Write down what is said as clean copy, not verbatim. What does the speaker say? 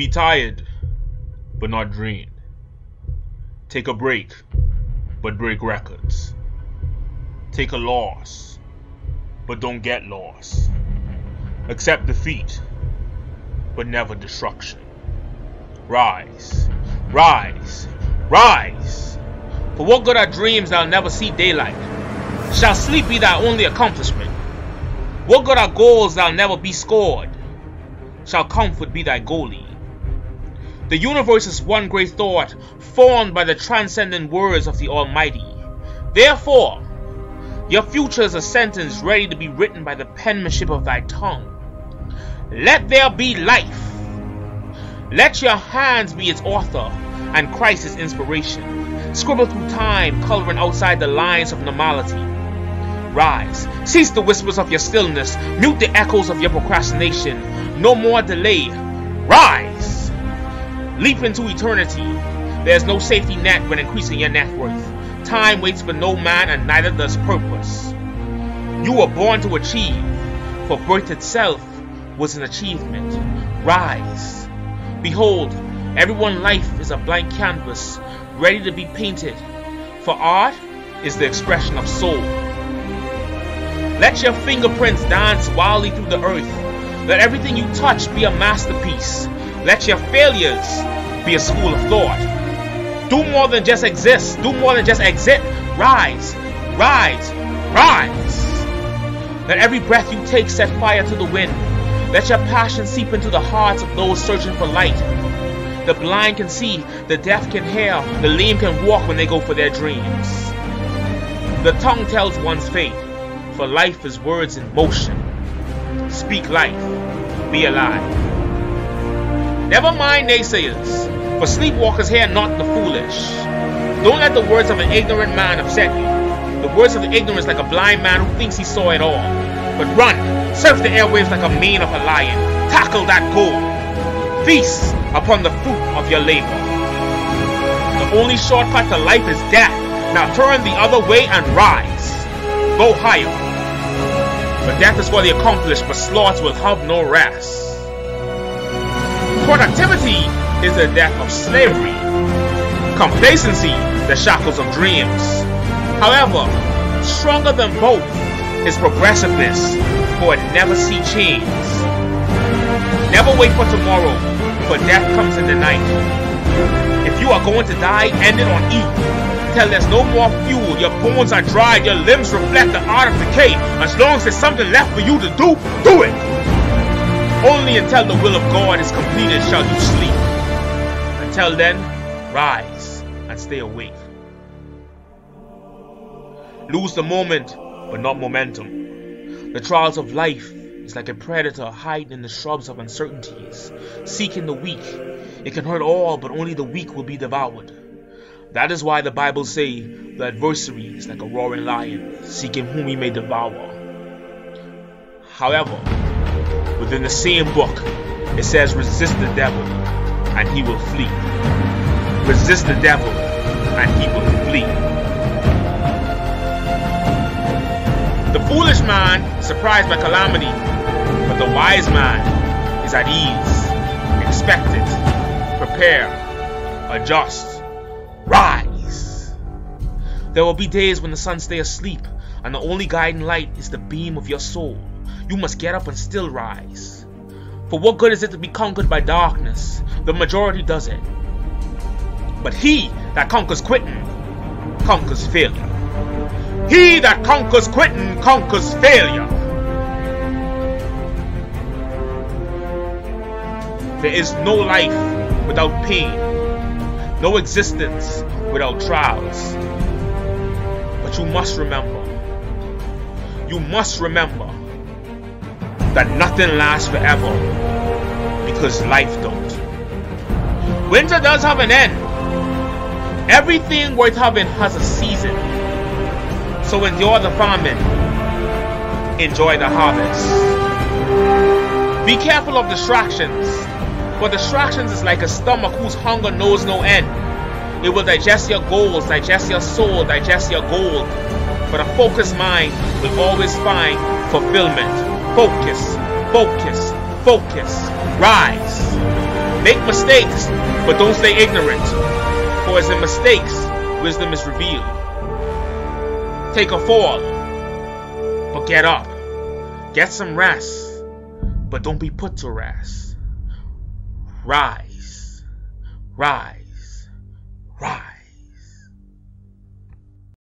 Be tired, but not drained. Take a break, but break records. Take a loss, but don't get lost. Accept defeat, but never destruction. Rise, rise, rise! For what good are dreams that'll never see daylight? Shall sleep be thy only accomplishment? What good are goals that'll never be scored? Shall comfort be thy goalie? The universe is one great thought, formed by the transcendent words of the Almighty. Therefore, your future is a sentence ready to be written by the penmanship of thy tongue. Let there be life. Let your hands be its author, and Christ its inspiration. Scribble through time, coloring outside the lines of normality. Rise, cease the whispers of your stillness, mute the echoes of your procrastination. No more delay. Rise! Leap into eternity. There is no safety net when increasing your net worth. Time waits for no man, and neither does purpose. You were born to achieve, for birth itself was an achievement. Rise. Behold, everyone's life is a blank canvas, ready to be painted, for art is the expression of soul. Let your fingerprints dance wildly through the earth. Let everything you touch be a masterpiece. Let your failures be a school of thought. Do more than just exist. Do more than just exit. Rise, rise, rise. Let every breath you take set fire to the wind. Let your passion seep into the hearts of those searching for light. The blind can see, the deaf can hear, the lame can walk when they go for their dreams. The tongue tells one's fate, for life is words in motion. Speak life, be alive. Never mind naysayers, for sleepwalkers hear not the foolish. Don't let the words of an ignorant man upset you. The words of the ignorant is like a blind man who thinks he saw it all. But run, surf the airwaves like a mane of a lion. Tackle that goal. Feast upon the fruit of your labor. The only shortcut to life is death. Now turn the other way and rise. Go higher. For death is for the accomplished, but sloth will have no rest. Productivity is the death of slavery. Complacency, the shackles of dreams. However, stronger than both is progressiveness, for it never sees chains. Never wait for tomorrow, for death comes in the night. If you are going to die, end it on eat. Till there's no more fuel, your bones are dried, your limbs reflect the art of decay. As long as there's something left for you to do, do it! Only until the will of God is completed shall you sleep. Until then, rise and stay awake. Lose the moment, but not momentum. The trials of life is like a predator hiding in the shrubs of uncertainties, seeking the weak. It can hurt all, but only the weak will be devoured. That is why the Bible say, the adversary is like a roaring lion, seeking whom he may devour. However, within the same book, it says, resist the devil, and he will flee. Resist the devil, and he will flee. The foolish man, surprised by calamity, but the wise man is at ease. Expect it, prepare, adjust, rise. There will be days when the sun stays asleep, and the only guiding light is the beam of your soul. You must get up and still rise. For what good is it to be conquered by darkness? The majority does it. But he that conquers quitting, conquers failure. He that conquers quitting, conquers failure. There is no life without pain, no existence without trials. But you must remember that nothing lasts forever, because life don't. Winter does have an end. Everything worth having has a season. So endure the famine. Enjoy the harvest. Be careful of distractions, for distractions is like a stomach whose hunger knows no end. It will digest your goals, digest your soul, digest your gold. But a focused mind will always find fulfillment. Focus, focus, focus, rise. Make mistakes, but don't stay ignorant, for as in mistakes, wisdom is revealed. Take a fall, but get up. Get some rest, but don't be put to rest. Rise. Rise.